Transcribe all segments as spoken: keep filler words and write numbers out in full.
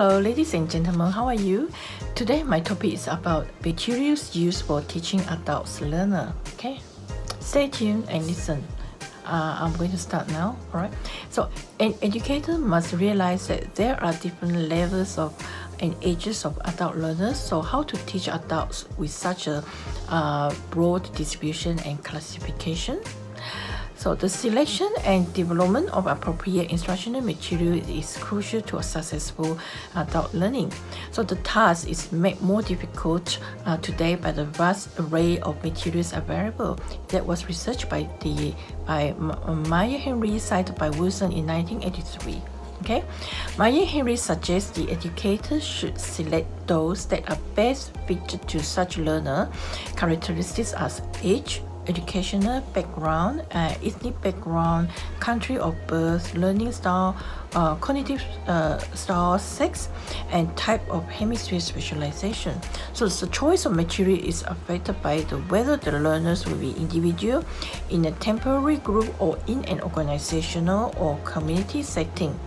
Hello ladies and gentlemen, how are you? Today my topic is about materials used for teaching adults learner. Okay, stay tuned and listen. Uh, I'm going to start now, alright? So, an educator must realize that there are different levels of and ages of adult learners, so how to teach adults with such a uh, broad distribution and classification. So the selection and development of appropriate instructional material is crucial to a successful adult learning. So the task is made more difficult uh, today by the vast array of materials available. That was researched by the by Meierhenry, cited by Wilson in nineteen eighty-three. Okay, Meierhenry suggests the educator should select those that are best fitted to such learner characteristics as age, educational background, uh, ethnic background, country of birth, learning style, uh, cognitive uh, style, sex, and type of hemisphere specialization. So the choice of material is affected by the, whether the learners will be individual, in a temporary group, or in an organizational or community setting.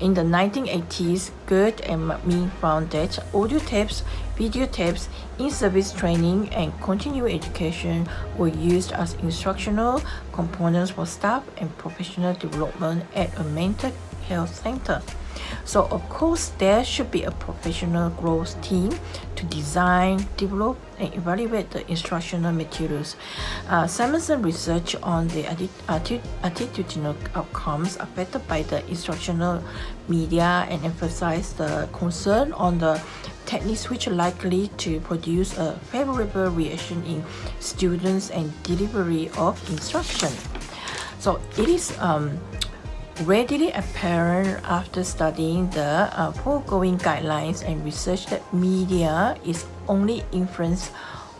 In the nineteen eighties, Good and McMean found that audio tapes, video tapes, in-service training, and continuing education were used as instructional components for staff and professional development at a mental health center. So, of course, there should be a professional growth team to design, develop, and evaluate the instructional materials. Uh, Simonson research on the atti attitudinal outcomes affected by the instructional media and emphasized the concern on the techniques which are likely to produce a favorable reaction in students and delivery of instruction. So it is um, readily apparent after studying the uh, foregoing guidelines and research that media is only influenced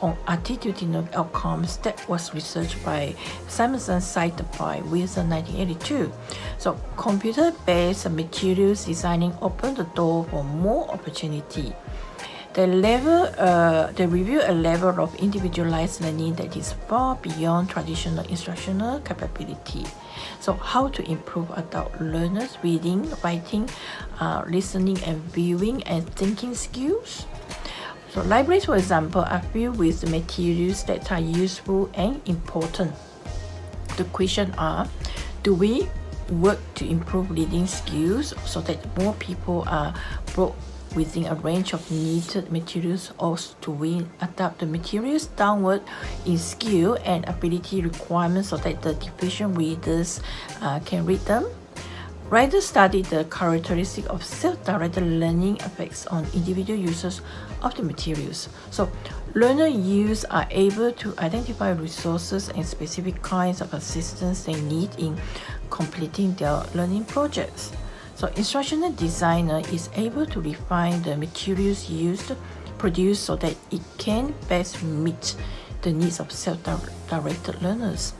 on attitudinal outcomes. That was researched by Simonson, cited by Wilson, nineteen eighty-two. So computer-based materials designing opened the door for more opportunity. They, level, uh, they review a level of individualized learning that is far beyond traditional instructional capability. So how to improve adult learners' reading, writing, uh, listening and viewing and thinking skills. So libraries, for example, are filled with materials that are useful and important. The question are, do we work to improve reading skills so that more people are brought within a range of needed materials, or do we adapt the materials downward in skill and ability requirements so that the deficient readers uh, can read them? Writers study the characteristic of self-directed learning effects on individual users of the materials. So, learner youths are able to identify resources and specific kinds of assistance they need in completing their learning projects. So, instructional designer is able to refine the materials used, produced so that it can best meet the needs of self-directed learners.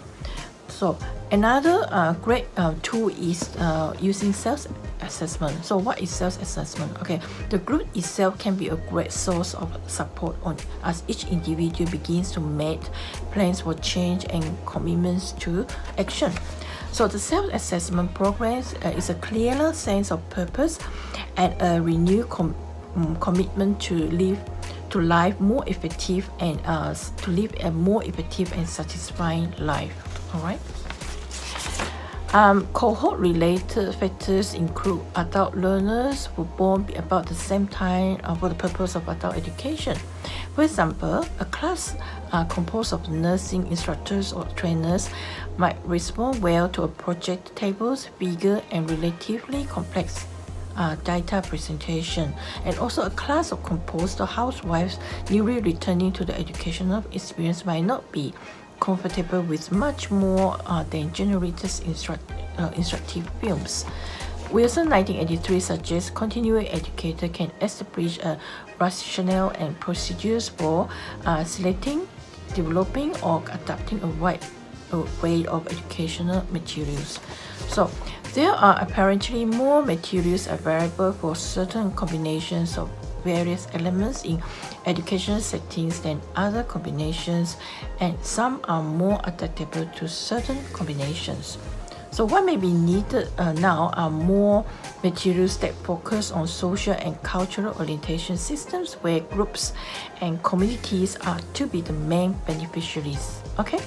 So another uh, great uh, tool is uh, using self-assessment. So what is self-assessment? Okay, the group itself can be a great source of support on as each individual begins to make plans for change and commitments to action. So the self-assessment program uh, is a clearer sense of purpose and a renewed com um, commitment to live to life more effective and uh, to live a more effective and satisfying life. All right. Um, cohort-related factors include adult learners who were born about the same time uh, for the purpose of adult education. For example, a class uh, composed of nursing instructors or trainers might respond well to a project tables, bigger and relatively complex Uh, data presentation, and also a class of composed housewives newly returning to the educational experience might not be comfortable with much more uh, than generated instruct, uh, instructive films. Wilson nineteen eighty-three suggests continuing educator can establish a rationale and procedures for uh, selecting, developing, or adapting a wide array of educational materials. So there are apparently more materials available for certain combinations of various elements in educational settings than other combinations, and some are more adaptable to certain combinations. So what may be needed uh, now are more materials that focus on social and cultural orientation systems where groups and communities are to be the main beneficiaries. Okay,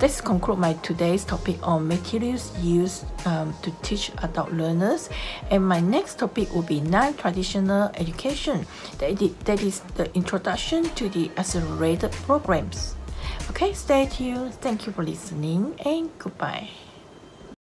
this concludes my today's topic on materials used um, to teach adult learners, and my next topic will be non-traditional education, that is the introduction to the accelerated programs. Okay, stay tuned. Thank you for listening and goodbye.